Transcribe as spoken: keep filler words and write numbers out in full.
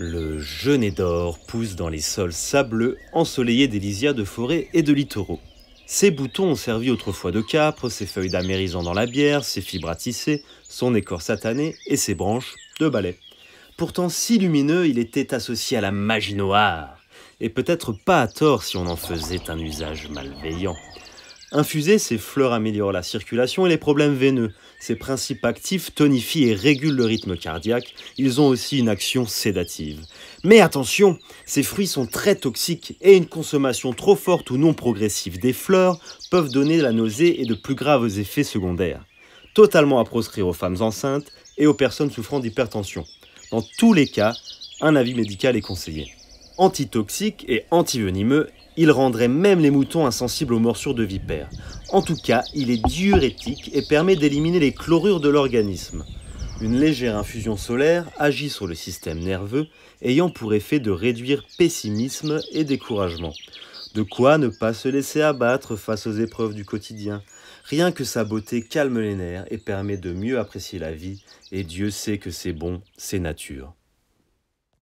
Le genêt d'or pousse dans les sols sableux ensoleillés des lisières de forêt et de littoraux. Ses boutons ont servi autrefois de capre, ses feuilles d'amérisant dans la bière, ses fibres à tisser, son écorce satanée et ses branches de balai. Pourtant si lumineux, il était associé à la magie noire, et peut-être pas à tort si on en faisait un usage malveillant. Infuser ces fleurs améliore la circulation et les problèmes veineux. Ces principes actifs tonifient et régulent le rythme cardiaque. Ils ont aussi une action sédative. Mais attention, ces fruits sont très toxiques et une consommation trop forte ou non progressive des fleurs peuvent donner de la nausée et de plus graves effets secondaires. Totalement à proscrire aux femmes enceintes et aux personnes souffrant d'hypertension. Dans tous les cas, un avis médical est conseillé. Antitoxique et antivenimeux, il rendrait même les moutons insensibles aux morsures de vipères. En tout cas, il est diurétique et permet d'éliminer les chlorures de l'organisme. Une légère infusion solaire agit sur le système nerveux, ayant pour effet de réduire pessimisme et découragement. De quoi ne pas se laisser abattre face aux épreuves du quotidien. Rien que sa beauté calme les nerfs et permet de mieux apprécier la vie, et Dieu sait que c'est bon, c'est nature.